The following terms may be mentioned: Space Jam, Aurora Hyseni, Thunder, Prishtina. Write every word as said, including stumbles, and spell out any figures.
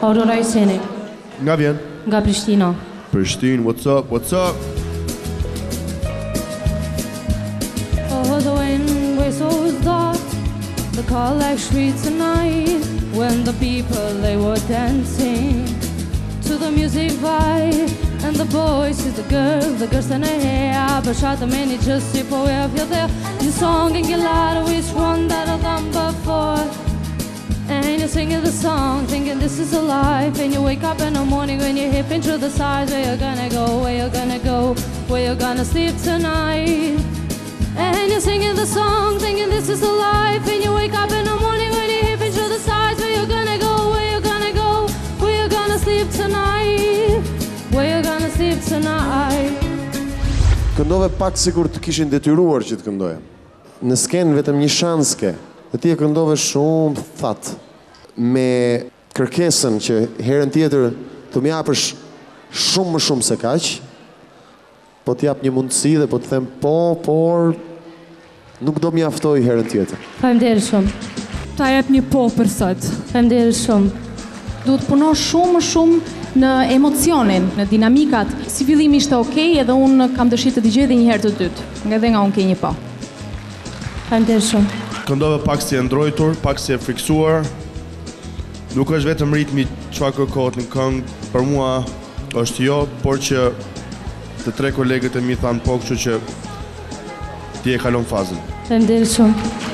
Aurora Hyseni. Nga vjen? Nga Prishtina. Prishtin, what's up, what's up? Oh, the wind whistles dark, the call like shrieks at night, when the people, they were dancing to the music vibe, and the boys is the girls, the girls in her hair, but shot the many just see for where you're there. You song and you lie to each one that I've done before. And you're singing the song, thinking this is a life. And you wake up in the morning when you're hipping through the sides. Where you're gonna go, where you're gonna go, where you're gonna sleep tonight. And you're singing the song, thinking this is a life. And you wake up in the morning when you're hipping through the sides. Where you're gonna go, where you're gonna go, where you're gonna sleep tonight. Where you're gonna sleep tonight. Këndove pak sikur të kishin detyruar që të këndoje. Në skenë vetëm një shans ke. Dhe ti e këndove shumë thatë, me kërkesën që herën tjetër të më japësh shumë më shumë se kaqë, po t'jap një mundësi dhe po t'them po, por nuk do mjaftoj herën tjetër. Faleminderit shumë. Ta jep një po për sot. Faleminderit shumë. Duhet punosh shumë më shumë në emocionin, në dinamikat. Si fillimi ishte okay, edhe unë kam dëshirë të dëgjoj edhe një herë të dytë. Nga dhe nga unë ke një po. Faleminderit shumë. Këndove pak si e ndrojtur, pak si e friksuar. Nuk është vetëm ritmi çfarë kërkohet në këngë, për mua është jo, por që të tre kolegët e mi thanë po, kështu që ti e kalon fazën. Faleminderit shumë.